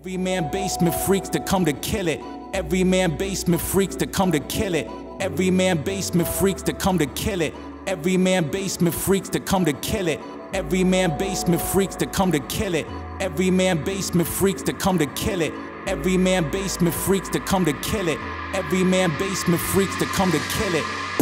Every man basement freaks to come to kill it. Every man basement freaks to come to kill it. Every man basement freaks to come to kill it. Every man basement freaks to come to kill it. Every man basement freaks to come to kill it. Every man basement freaks to come to kill it. Every man basement freaks to come to kill it. Every man basement freaks to come to kill it.